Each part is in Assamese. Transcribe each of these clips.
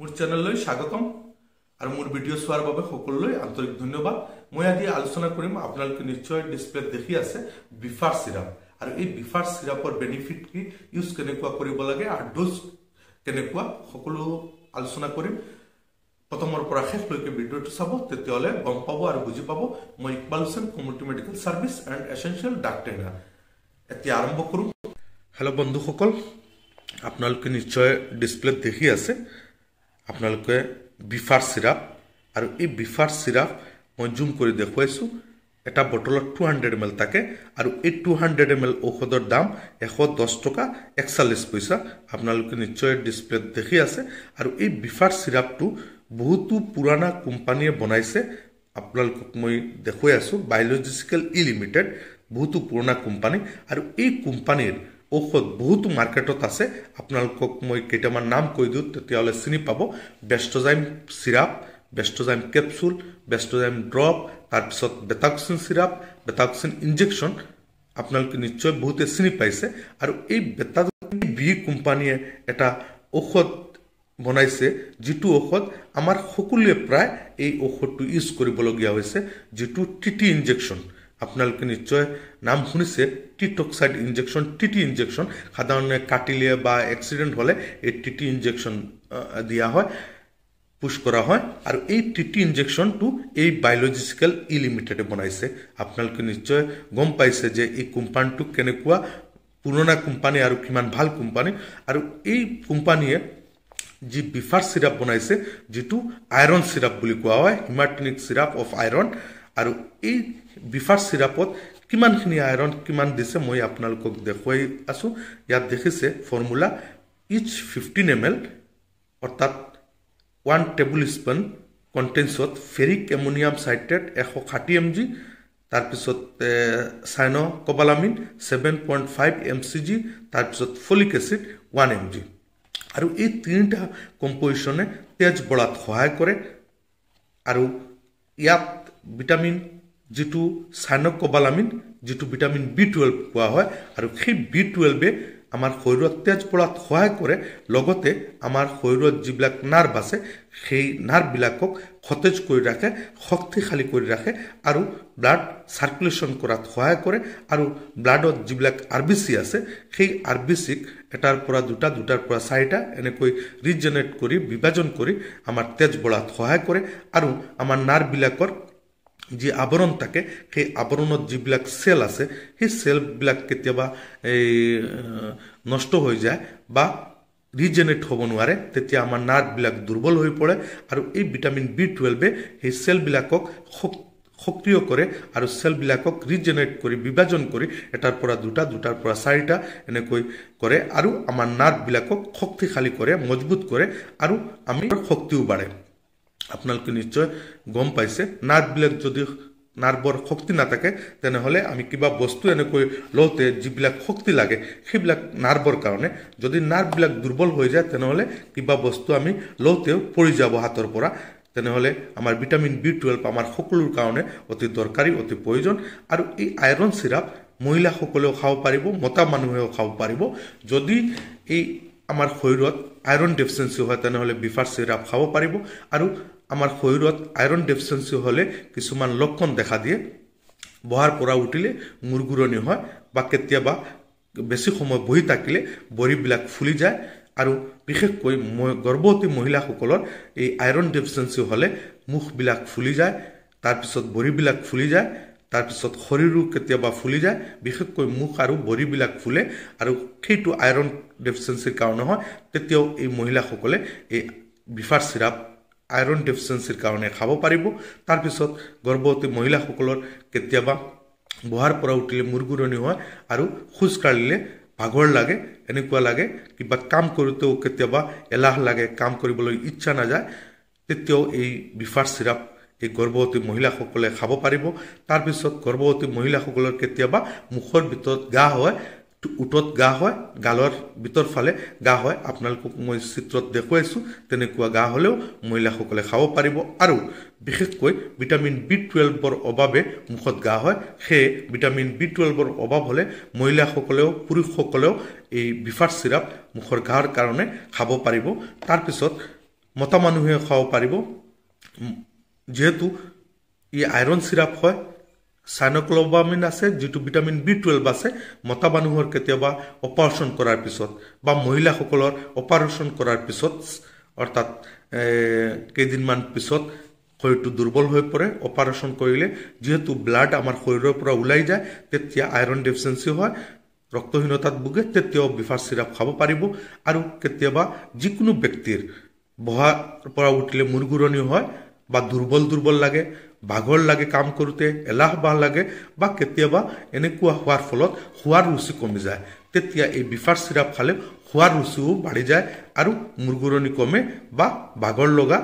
मोर चैनल स्वागतम और मोर भिडिओ चोर सकोले आंतरिक धन्यवाद। मैं आज आलोचना करिम आपनालोके निश्चय डिसप्ले देखि आछे बिफार सिराप और ये बिफार सिरापर बेनिफिट की यूज केनेकुवा करिब लागे और डोज केनेकुवा सकोलो आलोचना करिम। प्रथमर पर शेषलैके भिडिओ चाबो तेतियाले गम पाबो और बुझि पाबो। मैं Iqbal Hussain, community medical service and essential doctor. एतिया आरम्भ करूँ। हेलो बंधुसकल, आपनालोके निश्चय डिसप्ले देखि आछे आपनालोके बिफार सिराप और ये बिफार सिराप मैं जूम कर देखो एट बटल 200 ml थके और ये 200 ml औषधर दाम 110 টকা 41 পইচা। आपनालोके निश्चय डिसप्ले देखि आछे। और ये बिफार सिराप तो बहुत पुराना कोम्पानीये बनाइसे। आपनालोक मैं देखो आसो बायोलॉजिकल इलिमिटेड बहुत पुराना कोम्पानी और ये कोम्पानीर ঔষধ বহুত মার্কেটত আছে। আপোনালোকক মই কেইটামান নাম কৈ দিওঁ তেতিয়ালে চিনি পাব। Bestozyme syrup, Bestozyme capsule, Bestozyme drop, তাৰপিছত বেটাক্সিন সিৰাপ, বেটাক্সিন ইনজেকশন। আপোনালোকে নিশ্চয় বহুতে চিনি পাইছে। আৰু এই বেটাক্সিন বি কোম্পানীয়ে এটা ঔষধ বনাইছে যিটো ঔষধ আমাৰ সকলোৱে প্ৰায় এই ঔষধটো ইউজ কৰিবলগীয়া হৈছে, যিটো টিটি ইনজেকশন। আপোনালোকে নিশ্চয় নাম শুনিছে টিটক্সাইড ইনজেকশন, টিটি ইনজেকশন। সাধারণে কাটিলে বা অ্যাক্সিডেন্ট হলে এই টিটি ইনজেকশন দিয়া হয়, পুশ করা হয়। আর এই টিটি ইনজেকশনটো এই বায়োলজিক্যাল ইলিমিটেডে বনাইছে। আপোনালোকে নিশ্চয় গম পাইছে যে এই কোম্পানীটো কেনেকুৱা পুৰণা কোম্পানী আৰু কিমান ভাল কোম্পানী। আৰু এই কোম্পানীয়ে যি বিফাৰ সিৰাপ বনাইছে যিটো আইৰণ সিৰাপ বুলি কোৱা হয়, হিমাটনিক সিৰাপ অফ আইৰণ। আৰু এই বিফাৰ সিৰাপত কিমানখিনি আইৰণ কিমান দিছে মই আপোনালোকক দেখুৱাই আছো। ইয়াত দেখিছে ফৰ্মুলা ইচ 15 ml অৰ্থাৎ 1 টেবুল স্পুন কণ্টেন্সত ফেৰিক এমনিয়াম চাইট্ৰেট 160 mg, তাৰপিছত চায়নকবালামিন 7.5 mcg, তাৰপিছত ফলিক এচিড 1 mg। আৰু এই তিনিটা কম্পোজিশ্যনে তেজ বঢ়াত সহায় কৰে। আৰু ইয়াত ভিটামিন जिटू साइनोकोबालामिन जिटू विटामिन B12 क्या है और B12 आमार शरीर तेज बढात सहाय करे, लगते आमार शरीर जिबिलाक नार्भ आछे सेई नार्भबिलाকক सतेज करि राखे, शक्तिशाली करि राखे और ब्लाड सार्कुलेशन करात सहाय करे। और ब्लाडत जिबिलाक आरबिसी आछे सेई आरबिसिक एटार परा दुटा, दुटार परा चारिटा एनेकै रिजेनेरेट करि विभाजन करि आमार तेज बढात सहाय करे। और आमार नार्भबिलाकर जी आवरण थके সেই आवरणत जीविक सेल आसे সেই सेलबिलाक केतियाबा नष्ट हो जाए बा रिजेनेरेट हब नोवारे, तेतिया आमार नार्भबिलाक दुर्बल हो पड़े। और ये विटामिन B12 সেই सेलबिलाকক सक्रिय करे और सेलबिलाকক रिजेनेरेट करि विभाजन करि एटार परा दुटा, दुटार परा चारिटा एनेकै करे और आमार नार्भबिलाকক शक्तिशाली करे, मजबूत करे और आमार शक्तिओ बाढ़े। आपनालोके निश्चय गम पाइसे नार्भबिलाक जदि नार्भर शक्ति नाथाके तेनेह'ले आमी किबा बस्तु एनेकै लौते जिबिलाक शक्ति लागे सेइबिलाक नार्भर कारणे, जदि नार्भबिलाक दुर्बल हो जाए तेनेह'ले किबा बस्तु आमी लौते परि जाब हाथर परा। तेनेह'ले आमार विटामिन B12 आमार सकलोर कारणे अति दरकारी, अति प्रयोजन। आरु एइ आयरन सिराप महिलाসকলেও খাব পাৰিব, মতা মানুহেও খাব পাৰিব। যদি এই আমাৰ শৰীৰত আইৰন ডেফিসিয়েন্সি হয় তেনেহ'লে বিফাৰ সিৰাপ খাব পাৰিব। আৰু আমাৰ শৰীৰত আইৰন ডেফিসিয়েন্সি হলে কিছুমান লক্ষণ দেখা দিয়ে, বহাৰ পৰা উঠিলে মুৰগুৰণি হয় বা কেতিয়াবা বেছি সময় বহি থাকিলে ভৰিবিলাক ফুলি যায়। আৰু বিশেষকৈ গৰ্ভৱতী মহিলাসকলৰ এই আইৰন ডেফিসিয়েন্সি হলে মুখবিলাক ফুলি যায়, তাৰপিছত ভৰিবিলাক ফুলি যায়, তাৰপিছত শৰীৰো কেতিয়াবা ফুলি যায়। বিশেষকৈ মুখ আৰু ভৰিবিলাক ফুলে আৰু সেইটো আইৰন ডেফিসিয়েন্সিৰ কাৰণে হয়। তেতিয়াও এই মহিলাসকলে এই বিফাৰ সিৰাপ আইৰন ডেফিসিয়েন্সিৰ কাৰণে খাব পাৰিব। তাৰপিছত গৰ্ভৱতী মহিলাসকলৰ কেতিয়াবা বহাৰ পৰা উঠিলে মুৰগুৰণি হয় আৰু খোজ কাঢ়িলে ভাগৰ লাগে, এনেকুৱা লাগে কিবা কাম কৰোতেও কেতিয়াবা এলাহ লাগে, কাম কৰিবলৈ ইচ্ছা নাযায়। তেতিয়াও এই বিফাৰ সিৰাপ এই গৰ্ভৱতী মহিলাসকলে খাব পাৰিব। তাৰপিছত গৰ্ভৱতী মহিলাসকলৰ কেতিয়াবা মুখৰ ভিতৰত গা হয়, উটত গা হয়, গালৰ ভিতৰ ফালে গা হয়। আপোনালোকক মই চিত্ৰত দেখুৱাইছো, তেনেকুৱা গা হলেও মহিলাসকলে খাব পাৰিব। আৰু বিশেষকৈ ভিটামিন B12ৰ অভাৱে মুখত গা হয়, সেয়ে ভিটামিন B12ৰ অভাৱ হলে মহিলাসকলেও পুৰুষসকলেও এই বিফাৰ সিৰাপ মুখৰ গাৰ কাৰণে খাব পাৰিব। তাৰপিছত মতা মানুহে খাব পাৰিব যেহেতু ই আয়ৰন সিৰাপ হয় সাইনোকোবালামিন আছে যেটো ভিটামিন B12 আছে মতা মানুহৰ কেতিয়াবা অপাৰেচন কৰাৰ পিছত বা মহিলাসকলৰ অপাৰেচন কৰাৰ পিছত অৰ্থাৎ কেইদিনমান পিছত শৰীৰটো দুৰ্বল হৈ পৰে অপাৰেচন কৰিলে যেহেতু ব্লাড আমাৰ শৰীৰৰ পৰা ওলাই যায় তেতিয়া আয়ৰন ডেফিসিয়েন্সি হয় ৰক্তহীনতাত ভুগে তেতিয়া বিফাৰ সিৰাপ খাব পাৰিব আৰু কেতিয়াবা যিকোনো ব্যক্তিৰ বহাৰ পৰা উঠিলে মুৰগুৰণি হয় বা দুৰ্বল দুৰ্বল লাগে ভাগৰ লাগে কাম কৰোতে এলাহ বাহ লাগে বা কেতিয়াবা এনেকুৱা হোৱাৰ ফলত খোৱাৰ ৰুচি কমি যায় তেতিয়া এই বিফাৰ সিৰাপ খালে খোৱাৰ ৰুচিও বাঢ়ি যায় আৰু মুৰগুৰণি কমে বা ভাগৰ লগা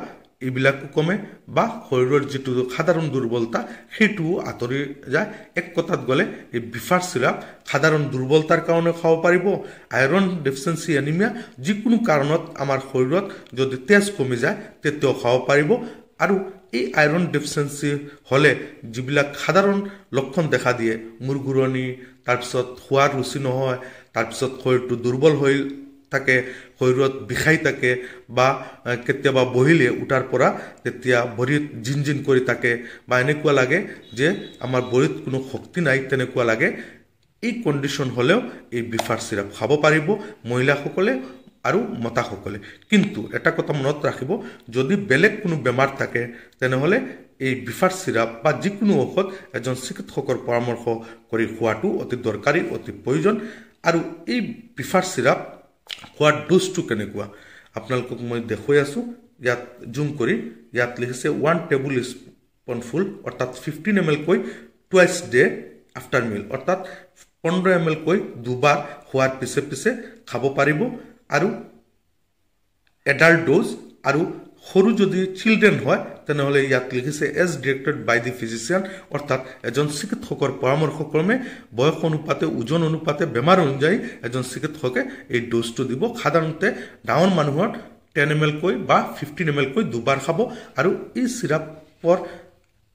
এইবিলাকো কমে বা শৰীৰৰ যেটো সাধাৰণ দুৰ্বলতা সেইটো আঁতৰি যায় এক কথাত গলে এই বিফাৰ সিৰাপ সাধাৰণ দুৰ্বলতাৰ কাৰণে খাব পাৰিব আয়ৰন ডেফিসিয়েন্সি এনিমিয়া যিকোনো কাৰণত আমাৰ শৰীৰত যদি তেজ কমি যায় তেতিয়া খাব পাৰিব আৰু এই আয়ৰন ডেফিসিয়েন্সি হলে যিবিলাক সাধাৰণ লক্ষণ দেখা দিয়ে মুৰগুৰণি তাৰপিছত খোৱাৰ ৰুচি নহয় তাৰপিছত শৰীৰটো দুৰ্বল হৈ থাকে শৰীৰত বিষাই থাকে বা কেতিয়াবা বহিলে উঠাৰ পৰা তেতিয়া ভৰিত জিনজিন কৰি থাকে বা এনেকুৱা লাগে যে আমাৰ ভৰিত কোনো শক্তি নাই তেনেকুৱা লাগে এই কণ্ডিশ্যন হলেও এই বিফাৰ সিৰাপ খাব পাৰিব মহিলাসকলে আৰু মতাসকলে কিন্তু এটা কথা মনত ৰাখিব যদি বেলেগ কোনো বেমাৰ থাকে তেনেহলে এই বিফাৰ সিৰাপ বা যিকোনো ঔষধ এজন চিকিৎসকৰ পৰামৰ্শ কৰি খোৱাটো অতি দৰকাৰী অতি প্ৰয়োজন আৰু এই বিফাৰ সিৰাপ খোৱাৰ ড'জটো কেনেকুৱা আপোনালোকক মই দেখুৱাই আছো ইয়াত জুম কৰি ইয়াত লিখিছে 1 টেবুল স্পুনফুল অৰ্থাৎ 15 ml কৈ টুৱাইস ডে আফটাৰ মিল অৰ্থাৎ 15 ml কৈ দুবাৰ খোৱাৰ পিছে পিছে খাব পাৰিব আৰু এডাল্ট ড'জ আৰু সৰু যদি চিলড্ৰেন হয় তেনেহলে ইয়াত লিখিছে as directed by the physician অৰ্থাৎ এজন চিকিৎসকৰ পৰামৰ্শক্ৰমে বয়স অনুপাতে ওজন অনুপাতে বেমাৰ অনুযায়ী এজন চিকিৎসকে এই ড'জটো দিব সাধাৰণতে ডাউন মানুহৰ 10 ml কৈ বা 15 ml কৈ দুবাৰ খাব আৰু এই সিৰাপৰ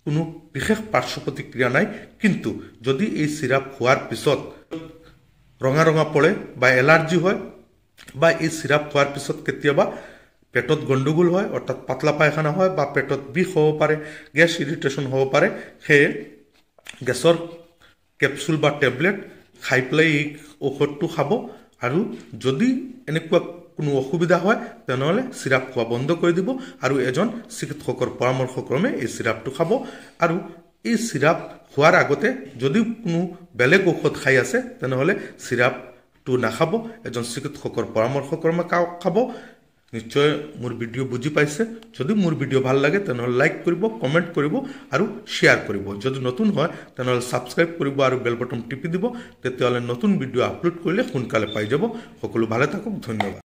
কোনো বিশেষ পাৰ্শ্বপ্ৰতিক্ৰিয়া নাই কিন্তু যদি এই সিৰাপ খোৱাৰ পিছত ৰঙা ৰঙা পৰে বা এলাৰ্জি হয় বা এই সিৰাপ খোৱাৰ পিছত কেতিয়াবা পেটত গণ্ডগোল হয় অৰ্থাৎ পাতলা পায়খানা হয় বা পেটত বিষ হব পাৰে গ্যাস ইৰিটেশন হব পাৰে হে গ্যাসৰ ক্যাপসুল বা টেবলেট খাই পেলাই ঔষধটো খাব আৰু যদি এনেকুৱা কোনো অসুবিধা হয় তেনেহলে সিৰাপ খোৱা বন্ধ কৰি দিব আৰু এজন চিকিৎসকৰ পৰামৰ্শক্ৰমে এই সিৰাপটো খাব আৰু এই সিৰাপ খোৱাৰ আগতে যদি কোনো বেলেগ ঔষধ খাই আছে তেনেহলে সিৰাপ তো নাখাব এজন চিকিৎসকৰ পৰামৰ্শক্ৰমে খাব নিশ্চয় মোৰ ভিডিও বুজি পাইছে যদি মোৰ ভিডিও ভাল লাগে তেনহলে লাইক কৰিব কমেন্ট কৰিব আৰু শেয়াৰ কৰিব যদি নতুন হয় তেনহলে সাবস্ক্ৰাইব কৰিব আৰু বেল বাটন টিপি দিব তেতিয়ালে নতুন ভিডিও আপলোড কৰিলে সোনকালে পাই যাব সকলো ভালে থাকক ধন্যবাদ।